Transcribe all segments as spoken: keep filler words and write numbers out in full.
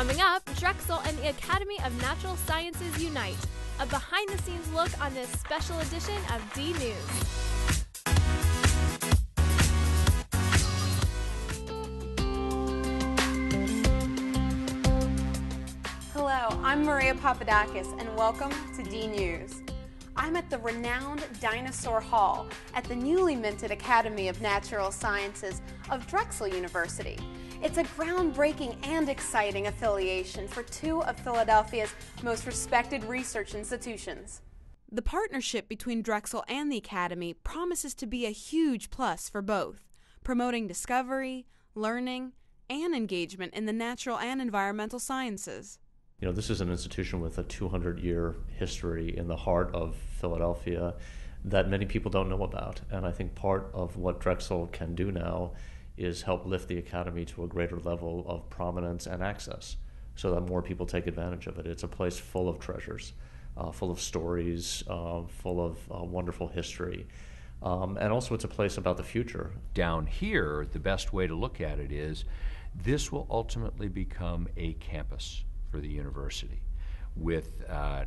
Coming up, Drexel and the Academy of Natural Sciences unite, a behind-the-scenes look on this special edition of DNews. I'm Maria Papadakis, and welcome to DNews. I'm at the renowned Dinosaur Hall at the newly minted Academy of Natural Sciences of Drexel University. It's a groundbreaking and exciting affiliation for two of Philadelphia's most respected research institutions. The partnership between Drexel and the Academy promises to be a huge plus for both, promoting discovery, learning, and engagement in the natural and environmental sciences. You know, this is an institution with a two hundred year history in the heart of Philadelphia that many people don't know about. And I think part of what Drexel can do now is help lift the Academy to a greater level of prominence and access so that more people take advantage of it. It's a place full of treasures, uh, full of stories, uh, full of uh, wonderful history. Um, and also it's a place about the future. Down here, the best way to look at it is this will ultimately become a campus for the university. With, uh,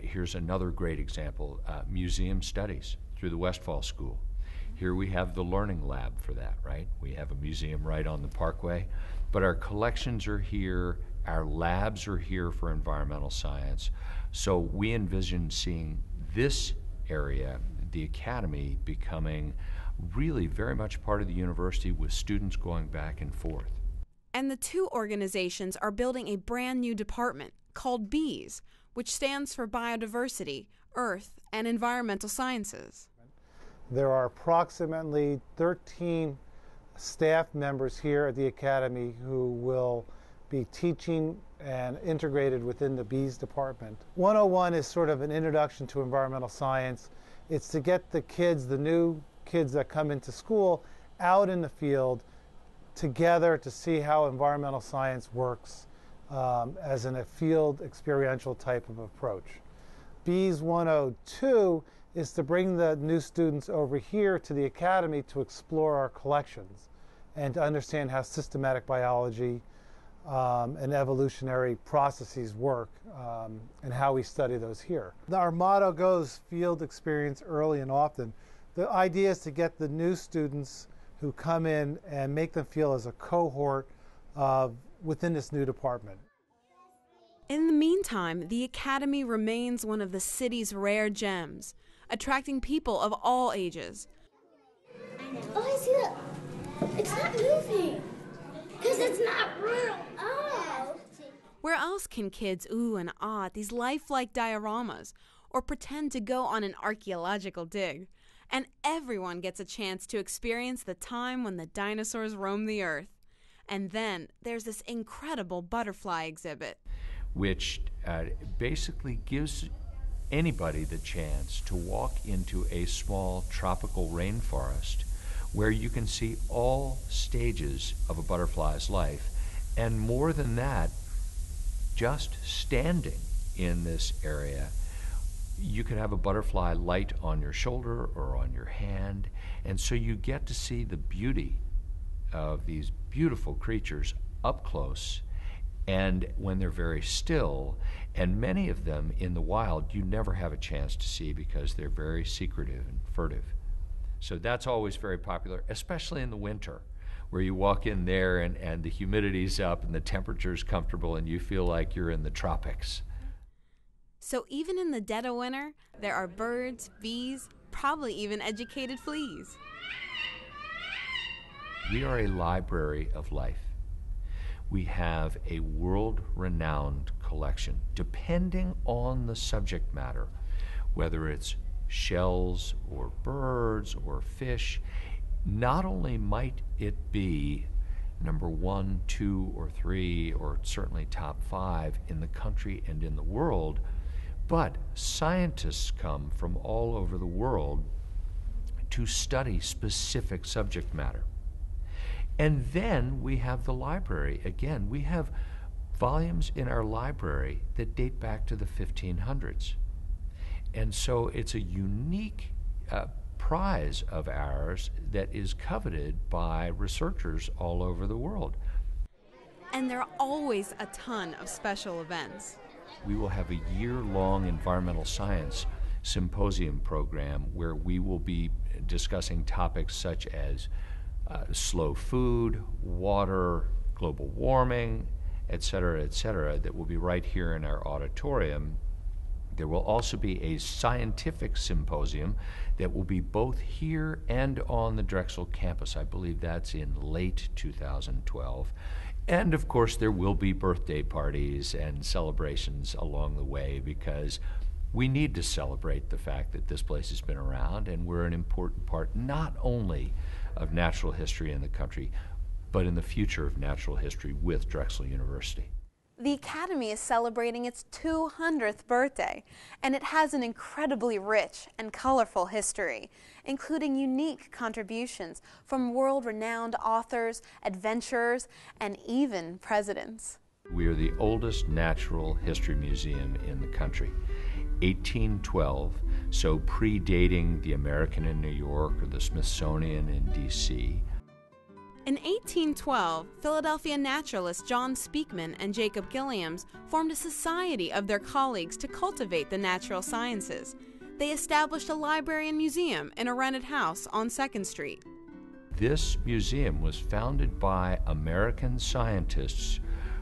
here's another great example, uh, museum studies through the Westfall School. Here we have the learning lab for that, right? We have a museum right on the parkway, but our collections are here, our labs are here for environmental science, so we envision seeing this area, the Academy, becoming really very much part of the university with students going back and forth. And the two organizations are building a brand new department called BEES, which stands for Biodiversity, Earth, and Environmental Sciences. There are approximately thirteen staff members here at the Academy who will be teaching and integrated within the BEES department. one oh one is sort of an introduction to environmental science. It's to get the kids, the new kids that come into school, out in the field together to see how environmental science works um, as in a field experiential type of approach. BEES one oh two is to bring the new students over here to the Academy to explore our collections and to understand how systematic biology um, and evolutionary processes work um, and how we study those here. Our motto goes field experience early and often. The idea is to get the new students who come in and make them feel as a cohort uh, within this new department. In the meantime, the Academy remains one of the city's rare gems, attracting people of all ages. Oh, I see that. It's not moving, because it's not real. Oh. Where else can kids ooh and ah at these lifelike dioramas or pretend to go on an archaeological dig? And everyone gets a chance to experience the time when the dinosaurs roamed the earth. And then there's this incredible butterfly exhibit, which uh, basically gives anybody the chance to walk into a small tropical rainforest where you can see all stages of a butterfly's life. And more than that, just standing in this area, you can have a butterfly light on your shoulder or on your hand, and so you get to see the beauty of these beautiful creatures up close, and when they're very still, and many of them in the wild you never have a chance to see because they're very secretive and furtive. So that's always very popular, especially in the winter, where you walk in there and, and the humidity's up and the temperature's comfortable and you feel like you're in the tropics. So even in the dead of winter, there are birds, bees, probably even educated fleas. We are a library of life. We have a world-renowned collection, depending on the subject matter, whether it's shells or birds or fish. Not only might it be number one, two, or three, or certainly top five in the country and in the world, but scientists come from all over the world to study specific subject matter. And then we have the library. Again, we have volumes in our library that date back to the fifteen hundreds. And so it's a unique uh, prize of ours that is coveted by researchers all over the world. and there are always a ton of special events. We will have a year-long environmental science symposium program where we will be discussing topics such as uh, slow food, water, global warming, et cetera, et cetera, that will be right here in our auditorium. There will also be a scientific symposium that will be both here and on the Drexel campus. I believe that's in late two thousand twelve. And of course, there will be birthday parties and celebrations along the way, because we need to celebrate the fact that this place has been around and we're an important part not only of natural history in the country, but in the future of natural history with Drexel University. The Academy is celebrating its two hundredth birthday, and it has an incredibly rich and colorful history, including unique contributions from world-renowned authors, adventurers, and even presidents. We are the oldest natural history museum in the country. eighteen twelve, so predating the American in New York or the Smithsonian in D C In eighteen twelve, Philadelphia naturalists John Speakman and Jacob Gilliams formed a society of their colleagues to cultivate the natural sciences. They established a library and museum in a rented house on second street. This museum was founded by American scientists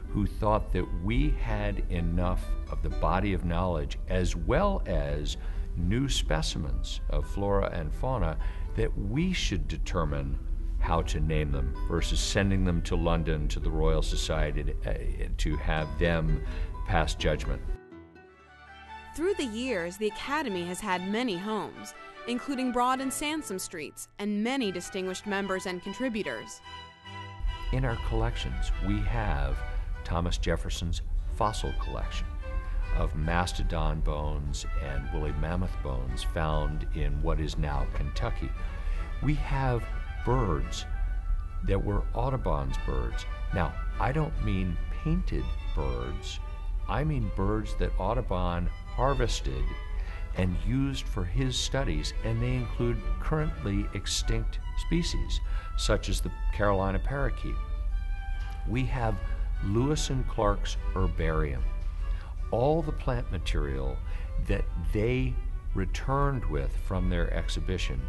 who thought that we had enough of the body of knowledge as well as new specimens of flora and fauna that we should determine how to name them versus sending them to London to the Royal Society to, uh, to have them pass judgment. Through the years, the Academy has had many homes, including Broad and Sansom Streets, and many distinguished members and contributors. In our collections, we have Thomas Jefferson's fossil collection of mastodon bones and woolly mammoth bones found in what is now Kentucky. We have birds that were Audubon's birds. Now, I don't mean painted birds. I mean birds that Audubon harvested and used for his studies, and they include currently extinct species, such as the Carolina parakeet. We have Lewis and Clark's herbarium, all the plant material that they returned with from their exhibition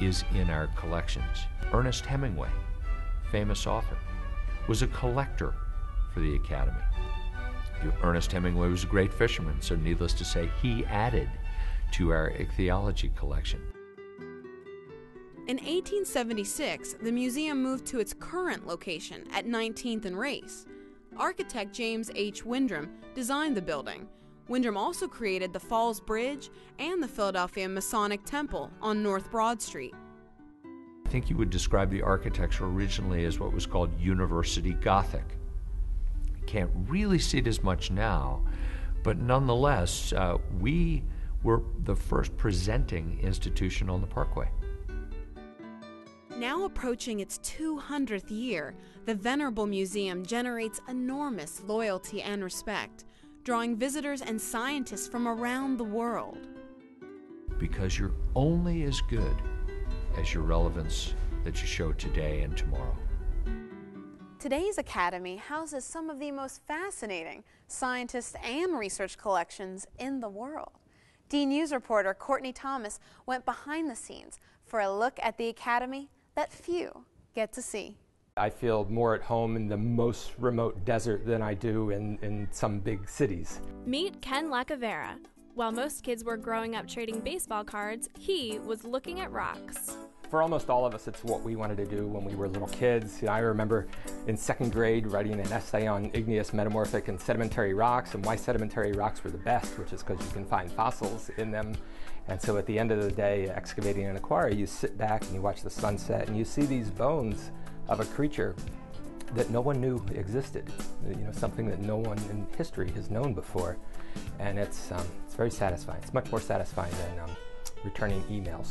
is in our collections. Ernest Hemingway, famous author, was a collector for the Academy. Ernest Hemingway was a great fisherman, so needless to say, he added to our ichthyology collection. In eighteen seventy-six, the museum moved to its current location at nineteenth and Race. Architect James H. Windrum designed the building. Windrum also created the Falls Bridge and the Philadelphia Masonic Temple on North Broad Street. I think you would describe the architecture originally as what was called University Gothic. You can't really see it as much now, but nonetheless, uh, we were the first presenting institution on the Parkway. Now approaching its two hundredth year, the venerable museum generates enormous loyalty and respect, drawing visitors and scientists from around the world. Because you're only as good as your relevance that you show today and tomorrow. Today's Academy houses some of the most fascinating scientists and research collections in the world. DNews reporter Courtney Thomas went behind the scenes for a look at the Academy that few get to see. I feel more at home in the most remote desert than I do in, in some big cities. Meet Ken Lacovara. While most kids were growing up trading baseball cards, he was looking at rocks. For almost all of us, it's what we wanted to do when we were little kids. You know, I remember in second grade writing an essay on igneous, metamorphic, and sedimentary rocks and why sedimentary rocks were the best, which is because you can find fossils in them. And so at the end of the day, excavating in a quarry, you sit back and you watch the sunset and you see these bones of a creature that no one knew existed, you know, something that no one in history has known before. And it's, um, it's very satisfying. It's much more satisfying than um, returning emails.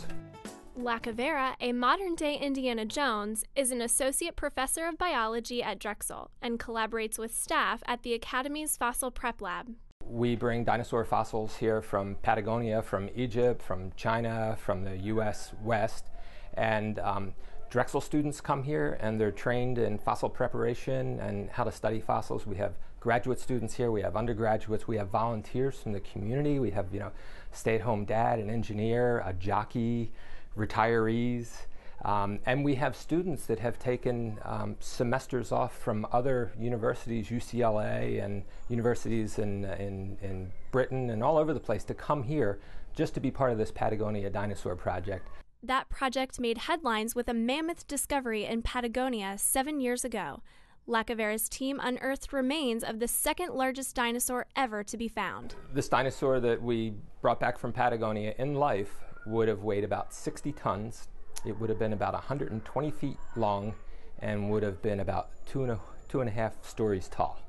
Lacovara, a modern-day Indiana Jones, is an associate professor of biology at Drexel and collaborates with staff at the Academy's Fossil Prep Lab. We bring dinosaur fossils here from Patagonia, from Egypt, from China, from the U S West, and um, Drexel students come here and they're trained in fossil preparation and how to study fossils. We have graduate students here, we have undergraduates, we have volunteers from the community, we have, you know, stay-at-home dad, an engineer, a jockey, retirees. Um, and we have students that have taken um, semesters off from other universities, U C L A and universities in, in, in Britain and all over the place, to come here just to be part of this Patagonia dinosaur project. That project made headlines with a mammoth discovery in Patagonia seven years ago. Lacovara's team unearthed remains of the second largest dinosaur ever to be found. This dinosaur that we brought back from Patagonia in life would have weighed about sixty tons. It would have been about one hundred twenty feet long and would have been about two and a, two and a half stories tall.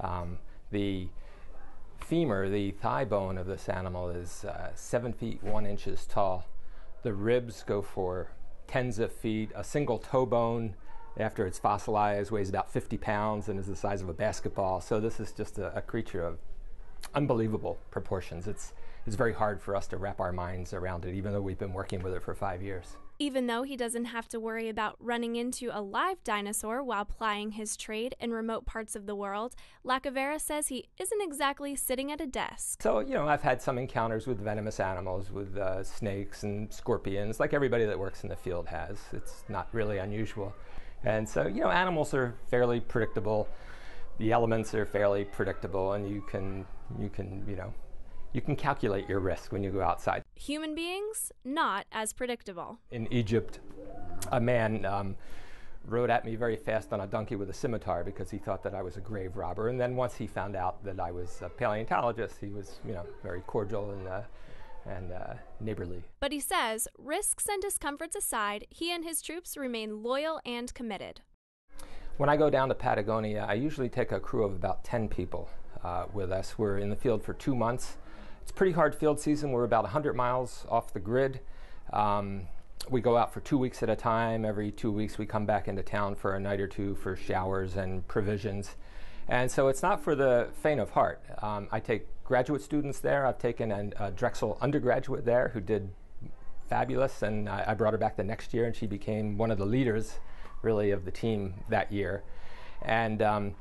Um, the femur, the thigh bone of this animal, is uh, seven feet one inches tall. The ribs go for tens of feet. A single toe bone, after it's fossilized, weighs about fifty pounds and is the size of a basketball. So this is just a, a creature of unbelievable proportions. It's, it's very hard for us to wrap our minds around it, even though we've been working with it for five years. Even though he doesn't have to worry about running into a live dinosaur while plying his trade in remote parts of the world, Lacovara says he isn't exactly sitting at a desk. So, you know, I've had some encounters with venomous animals, with uh, snakes and scorpions, like everybody that works in the field has. It's not really unusual. And so, you know, animals are fairly predictable. The elements are fairly predictable, and you can, you can, you know, you can calculate your risk when you go outside. Human beings, not as predictable. In Egypt, a man um, rode at me very fast on a donkey with a scimitar because he thought that I was a grave robber. And then once he found out that I was a paleontologist, he was, you know, very cordial and, uh, and uh, neighborly. But he says, risks and discomforts aside, he and his troops remain loyal and committed. When I go down to Patagonia, I usually take a crew of about ten people uh, with us. We're in the field for two months. It's pretty hard field season. We're about one hundred miles off the grid. Um, we go out for two weeks at a time. Every two weeks we come back into town for a night or two for showers and provisions. And so it's not for the faint of heart. Um, I take graduate students there. I've taken an, a Drexel undergraduate there who did fabulous, and I, I brought her back the next year, and she became one of the leaders, really, of the team that year. And um,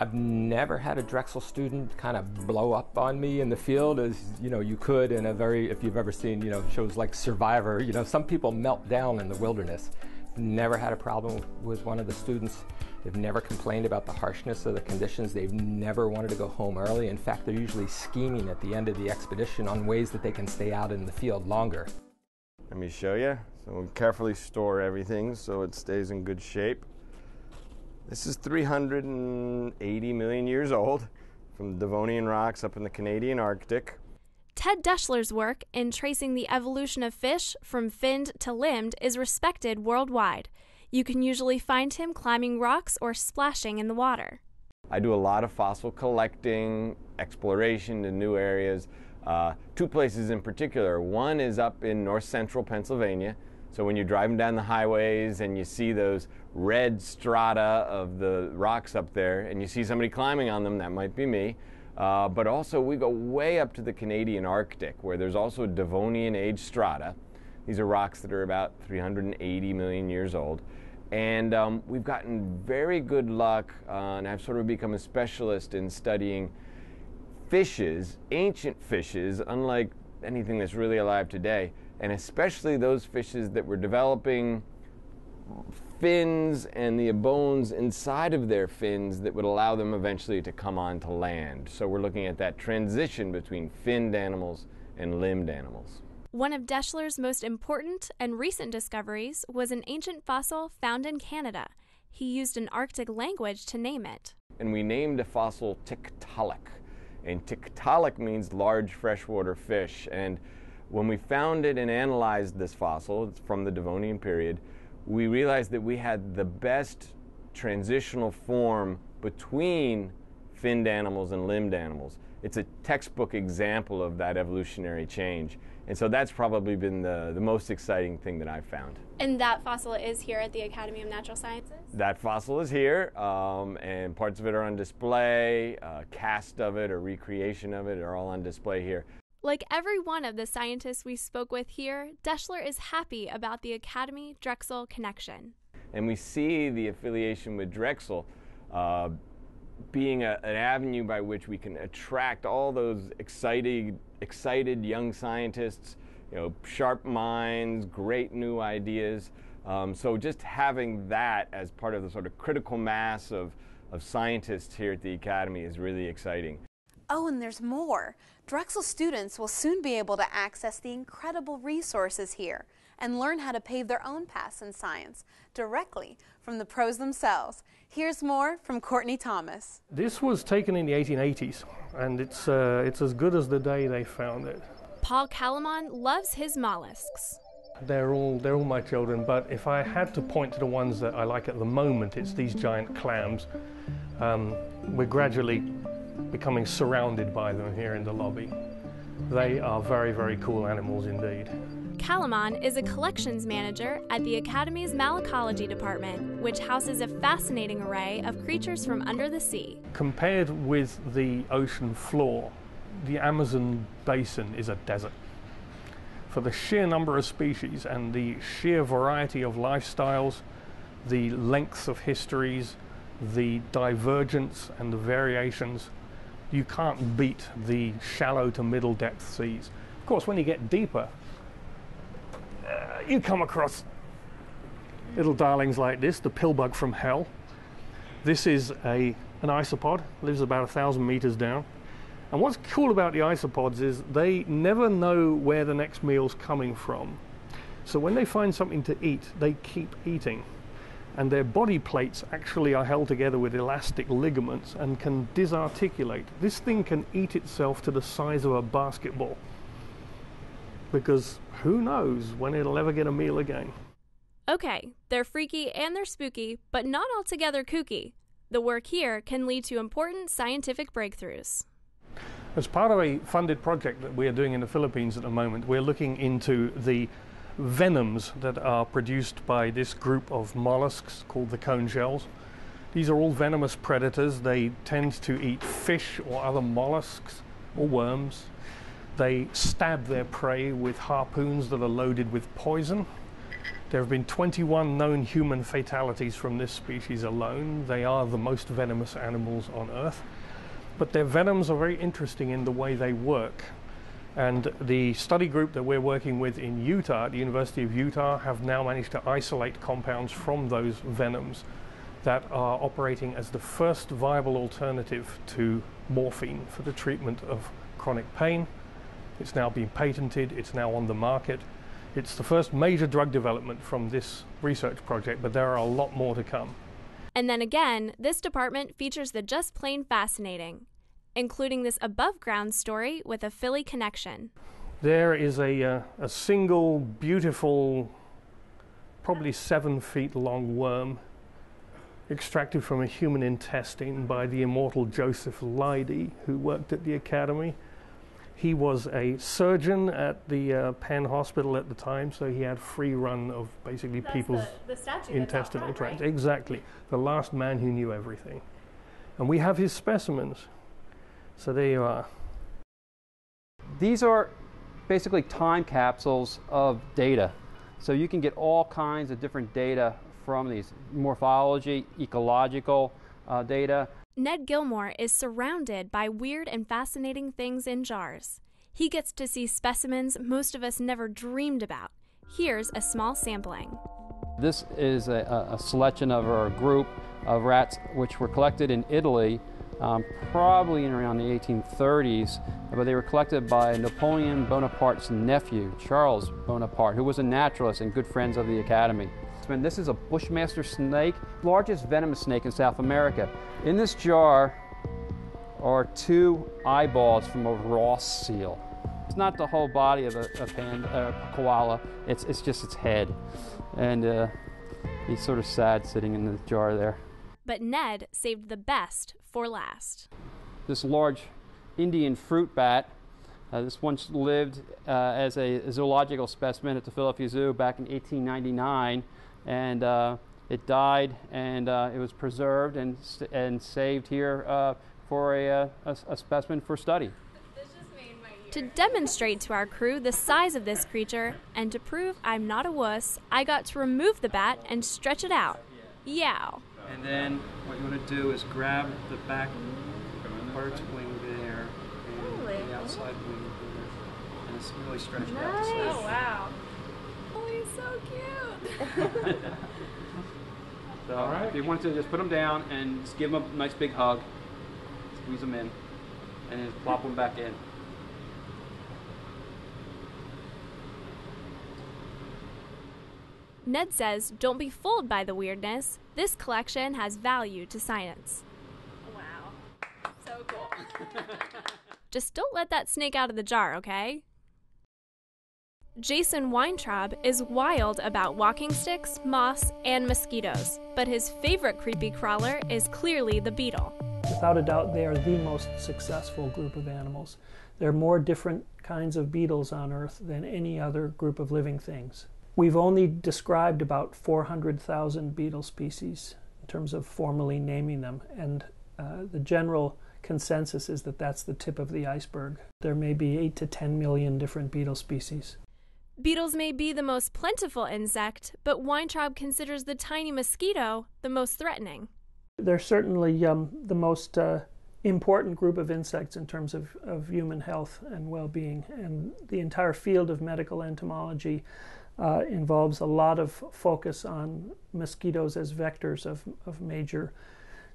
I've never had a Drexel student kind of blow up on me in the field as, you know, you could in a very, if you've ever seen, you know, shows like Survivor, you know, some people melt down in the wilderness. Never had a problem with one of the students. They've never complained about the harshness of the conditions. They've never wanted to go home early. In fact, they're usually scheming at the end of the expedition on ways that they can stay out in the field longer. Let me show you. So we'll carefully store everything so it stays in good shape. This is three hundred eighty million years old, from the Devonian rocks up in the Canadian Arctic. Ted Deschler's work in tracing the evolution of fish from finned to limbed is respected worldwide. You can usually find him climbing rocks or splashing in the water. I do a lot of fossil collecting, exploration to new areas. Uh, two places in particular. One is up in north central Pennsylvania. So when you're driving down the highways and you see those red strata of the rocks up there and you see somebody climbing on them, that might be me. Uh, but also we go way up to the Canadian Arctic, where there's also Devonian age strata. These are rocks that are about three hundred eighty million years old. And um, we've gotten very good luck uh, and I've sort of become a specialist in studying fishes, ancient fishes, unlike anything that's really alive today. And especially those fishes that were developing fins and the bones inside of their fins that would allow them eventually to come onto land. So we're looking at that transition between finned animals and limbed animals. One of Deschler's most important and recent discoveries was an ancient fossil found in Canada. He used an Arctic language to name it. And we named the fossil Tiktaalik. And Tiktaalik means large freshwater fish. And when we found it and analyzed this fossil, it's from the Devonian period, we realized that we had the best transitional form between finned animals and limbed animals. It's a textbook example of that evolutionary change. And so that's probably been the, the most exciting thing that I've found. And that fossil is here at the Academy of Natural Sciences? That fossil is here, um, and parts of it are on display. Uh, cast of it or recreation of it are all on display here. Like every one of the scientists we spoke with here, Deschler is happy about the Academy-Drexel connection. And we see the affiliation with Drexel uh, being a, an avenue by which we can attract all those excited, excited young scientists, you know, sharp minds, great new ideas. Um, so just having that as part of the sort of critical mass of, of scientists here at the Academy is really exciting. Oh, and there's more. Drexel students will soon be able to access the incredible resources here and learn how to pave their own paths in science directly from the pros themselves. Here's more from Courtney Thomas. This was taken in the eighteen eighties, and it's, uh, it's as good as the day they found it. Paul Calamon loves his mollusks. They're all, they're all my children, but if I had to point to the ones that I like at the moment, it's these giant clams. Um, we're gradually becoming surrounded by them here in the lobby. They are very, very cool animals indeed. Calamon is a collections manager at the Academy's Malacology department, which houses a fascinating array of creatures from under the sea. Compared with the ocean floor, the Amazon basin is a desert. For the sheer number of species and the sheer variety of lifestyles, the length of histories, the divergence and the variations, you can't beat the shallow to middle depth seas. Of course, when you get deeper, uh, you come across little darlings like this, the pillbug from hell. This is a, an isopod, lives about a thousand meters down. And what's cool about the isopods is they never know where the next meal's coming from. So when they find something to eat, they keep eating. And their body plates actually are held together with elastic ligaments and can disarticulate. This thing can eat itself to the size of a basketball, because who knows when it'll ever get a meal again. Okay, they're freaky and they're spooky, but not altogether kooky. The work here can lead to important scientific breakthroughs. As part of a funded project that we are doing in the Philippines at the moment, we're looking into the venoms that are produced by this group of mollusks called the cone shells. These are all venomous predators. They tend to eat fish or other mollusks or worms. They stab their prey with harpoons that are loaded with poison. There have been twenty-one known human fatalities from this species alone. They are the most venomous animals on Earth. But their venoms are very interesting in the way they work. And the study group that we're working with in Utah, at the University of Utah, have now managed to isolate compounds from those venoms that are operating as the first viable alternative to morphine for the treatment of chronic pain. It's now been patented, it's now on the market. It's the first major drug development from this research project, but there are a lot more to come. And then again, this department features the just plain fascinating, including this above-ground story with a Philly connection. There is a, uh, a single, beautiful, probably seven feet long worm extracted from a human intestine by the immortal Joseph Leidy, who worked at the Academy. He was a surgeon at the uh, Penn Hospital at the time, so he had free run of basically That's people's the, the intestinal tract. Right? Exactly. The last man who knew everything. And we have his specimens. So there you are. These are basically time capsules of data. So you can get all kinds of different data from these. Morphology, ecological uh, data. Ned Gilmore is surrounded by weird and fascinating things in jars. He gets to see specimens most of us never dreamed about. Here's a small sampling. This is a, a selection of our group of rats which were collected in Italy, um, probably in around the eighteen thirties, but they were collected by Napoleon Bonaparte's nephew, Charles Bonaparte, who was a naturalist and good friends of the Academy. And this is a Bushmaster snake, largest venomous snake in South America. In this jar are two eyeballs from a Ross seal. It's not the whole body of a, a, panda, a koala, it's, it's just its head. And uh, he's sort of sad sitting in the jar there. But Ned saved the best for last. This large Indian fruit bat. Uh, this once lived uh, as a zoological specimen at the Philadelphia Zoo back in eighteen ninety-nine. And uh, it died, and uh, it was preserved and and saved here uh, for a, a, a specimen for study. This just made my year. To demonstrate to our crew the size of this creature, and to prove I'm not a wuss, I got to remove the bat and stretch it out. Yow. And then what you want to do is grab the back bird's wing there and really? The outside wing there. And it's really stretched nice. Out. Oh, wow. Oh, he's so cute. So all right. If you want to, just put them down and just give them a nice big hug. Squeeze them in. And then plop them back in. Ned says, don't be fooled by the weirdness. This collection has value to science. Wow. So cool. Just don't let that snake out of the jar, okay? Jason Weintraub is wild about walking sticks, moss, and mosquitoes, but his favorite creepy crawler is clearly the beetle. Without a doubt, they are the most successful group of animals. There are more different kinds of beetles on Earth than any other group of living things. We've only described about four hundred thousand beetle species in terms of formally naming them, and uh, the general consensus is that that's the tip of the iceberg. There may be eight to ten million different beetle species. Beetles may be the most plentiful insect, but Weintraub considers the tiny mosquito the most threatening. They're certainly um, the most uh, important group of insects in terms of, of human health and well-being, and the entire field of medical entomology Uh, involves a lot of focus on mosquitoes as vectors of, of major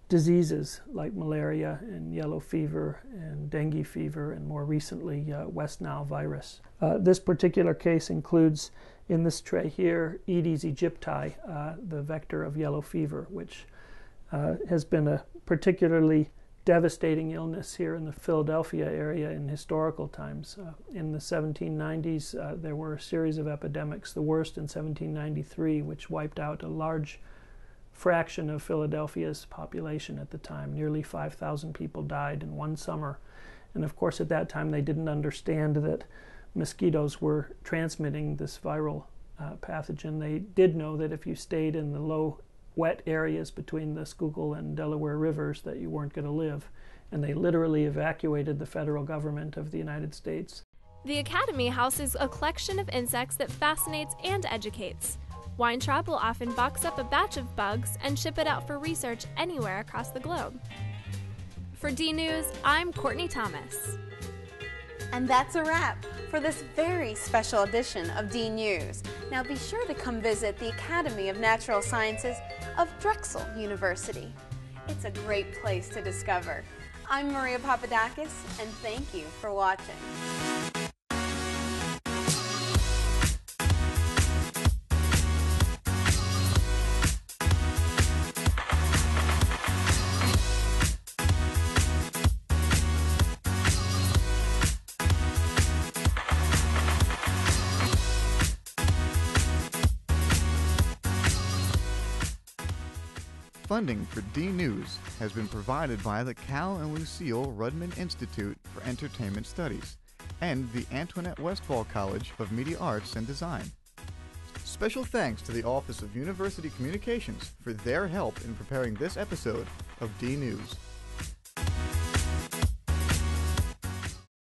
diseases like malaria and yellow fever and dengue fever and more recently uh, West Nile virus. Uh, this particular case includes in this tray here Aedes aegypti, uh, the vector of yellow fever, which uh, has been a particularly devastating illness here in the Philadelphia area in historical times. Uh, in the seventeen nineties, uh, there were a series of epidemics, the worst in seventeen ninety-three, which wiped out a large fraction of Philadelphia's population at the time. Nearly five thousand people died in one summer. And of course, at that time, they didn't understand that mosquitoes were transmitting this viral uh, pathogen. They did know that if you stayed in the low wet areas between the Schuylkill and Delaware rivers that you weren't going to live, and they literally evacuated the federal government of the United States. The Academy houses a collection of insects that fascinates and educates. Weintraub will often box up a batch of bugs and ship it out for research anywhere across the globe. For DNews, I'm Courtney Thomas. And that's a wrap for this very special edition of DNews. Now be sure to come visit the Academy of Natural Sciences of Drexel University. It's a great place to discover. I'm Maria Papadakis, and thank you for watching. Funding for DNews has been provided by the Cal and Lucille Rudman Institute for Entertainment Studies and the Antoinette Westfall College of Media Arts and Design. Special thanks to the Office of University Communications for their help in preparing this episode of DNews.